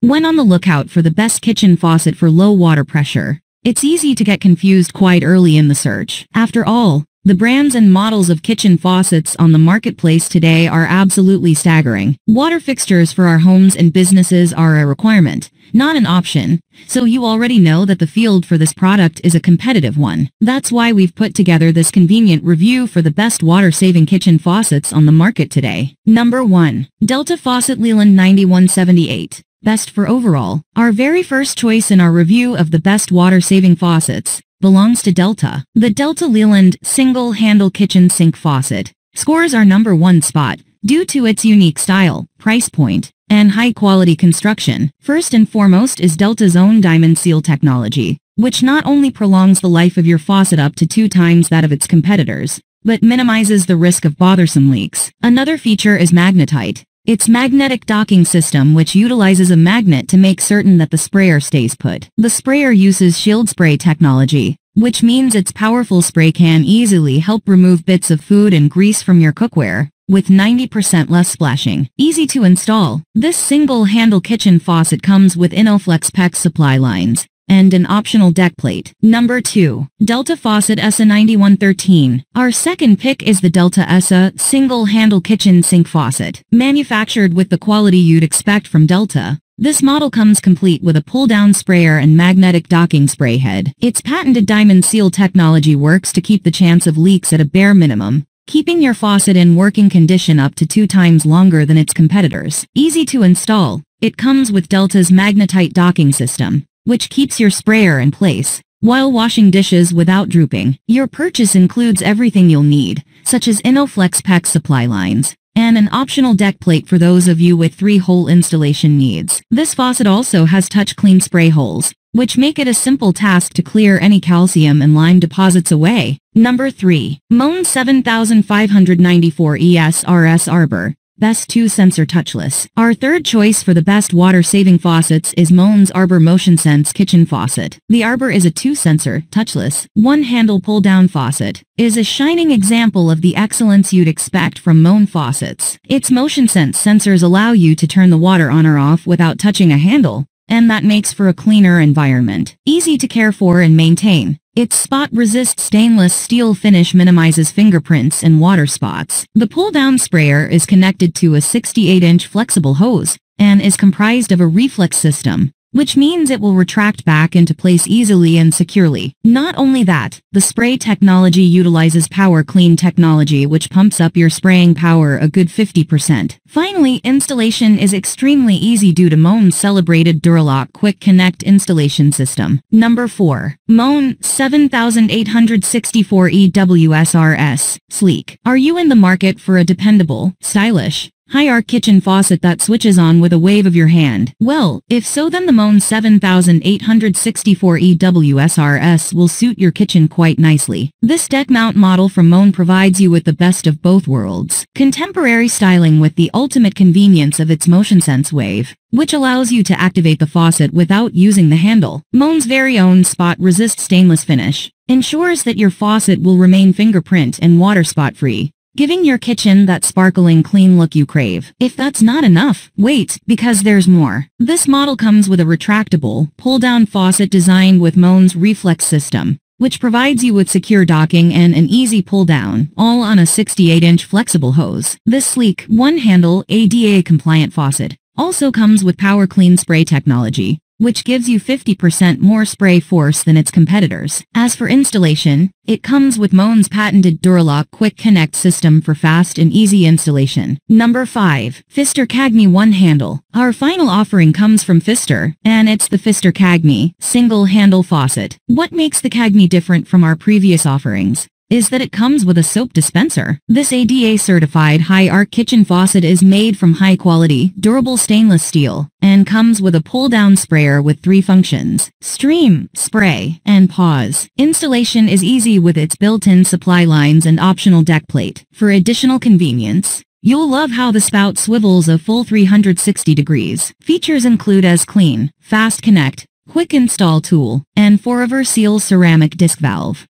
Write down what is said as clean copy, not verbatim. When on the lookout for the best kitchen faucet for low water pressure, it's easy to get confused quite early in the search. After all, the brands and models of kitchen faucets on the marketplace today are absolutely staggering. Water fixtures for our homes and businesses are a requirement, not an option, so you already know that the field for this product is a competitive one. That's why we've put together this convenient review for the best water-saving kitchen faucets on the market today. Number 1. Delta Faucet Leland 9178. Best for overall. Our very first choice in our review of the best water-saving faucets belongs to Delta. The Delta Leland single-handle kitchen sink faucet scores our number one spot due to its unique style, price point, and high-quality construction. First and foremost is Delta's own Diamond Seal technology, which not only prolongs the life of your faucet up to 2 times that of its competitors, but minimizes the risk of bothersome leaks. Another feature is Magnatite, its magnetic docking system, which utilizes a magnet to make certain that the sprayer stays put. The sprayer uses shield spray technology, which means its powerful spray can easily help remove bits of food and grease from your cookware, with 90% less splashing. Easy to install. This single-handle kitchen faucet comes with Innoflex PEX supply lines and an optional deck plate. Number 2. Delta Faucet Essa 9113. Our second pick is the Delta Essa single-handle kitchen sink faucet. Manufactured with the quality you'd expect from Delta, this model comes complete with a pull-down sprayer and magnetic docking spray head. Its patented Diamond Seal technology works to keep the chance of leaks at a bare minimum, keeping your faucet in working condition up to 2 times longer than its competitors. Easy to install. It comes with Delta's Magnatite docking system, which keeps your sprayer in place while washing dishes without drooping. Your purchase includes everything you'll need, such as Innoflex PEX supply lines, and an optional deck plate for those of you with 3-hole installation needs. This faucet also has touch clean spray holes, which make it a simple task to clear any calcium and lime deposits away. Number 3. Moen 7594 ESRS Arbor. Best 2-sensor touchless. Our third choice for the best water-saving faucets is Moen's Arbor Motion Sense kitchen faucet. The Arbor is a 2-sensor, touchless, one-handle pull-down faucet, is a shining example of the excellence you'd expect from Moen faucets. Its Motion Sense sensors allow you to turn the water on or off without touching a handle, and that makes for a cleaner environment. Easy to care for and maintain, its spot-resist stainless steel finish minimizes fingerprints and water spots. The pull-down sprayer is connected to a 68-inch flexible hose and is comprised of a reflex system, which means it will retract back into place easily and securely. Not only that, the spray technology utilizes PowerClean technology, which pumps up your spraying power a good 50%. Finally, installation is extremely easy due to Moen's celebrated Duralock Quick Connect installation system. Number 4. Moen 7864 EWSRS Sleek. Are you in the market for a dependable, stylish, high-arc kitchen faucet that switches on with a wave of your hand? Well, if so, then the Moen 7864 EWSRS will suit your kitchen quite nicely. This deck mount model from Moen provides you with the best of both worlds. Contemporary styling with the ultimate convenience of its Motion Sense wave, which allows you to activate the faucet without using the handle. Moen's very own spot-resist stainless finish ensures that your faucet will remain fingerprint and water spot-free, giving your kitchen that sparkling clean look you crave. If that's not enough, wait, because there's more. This model comes with a retractable, pull-down faucet designed with Moen's reflex system, which provides you with secure docking and an easy pull-down, all on a 68-inch flexible hose. This sleek, one-handle, ADA-compliant faucet also comes with PowerClean spray technology, which gives you 50% more spray force than its competitors. As for installation, it comes with Moen's patented Duralock Quick Connect system for fast and easy installation. Number 5. Pfister Cagney One Handle. Our final offering comes from Pfister, and it's the Pfister Cagney Single Handle Faucet. What makes the Cagney different from our previous offerings is that it comes with a soap dispenser. This ADA-certified high-arc kitchen faucet is made from high-quality, durable stainless steel, and comes with a pull-down sprayer with 3 functions: stream, spray, and pause. Installation is easy with its built-in supply lines and optional deck plate. For additional convenience, you'll love how the spout swivels a full 360 degrees. Features include as clean, fast connect, quick install tool, and Forever Seal ceramic disc valve.